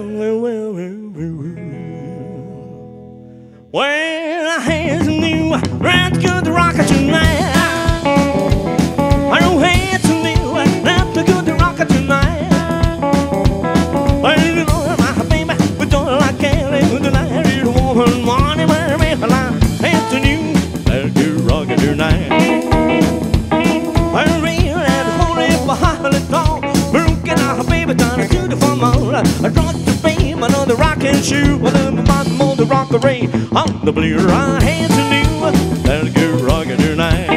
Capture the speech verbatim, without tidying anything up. well, well, well, well, well, well, I had some new right good rockin' tonight. I had some new right good rockin' tonight. Well, you know my baby, we don't like it tonight. It's warm morning, my baby, I had some new right good rockin' tonight. I real at the morning, my heart is gone. Broken out, baby, done a beautiful morning. I dropped the beam, another rockin' shoe. With a mom on the rockery, on the blue, I had some new right good rockin' tonight.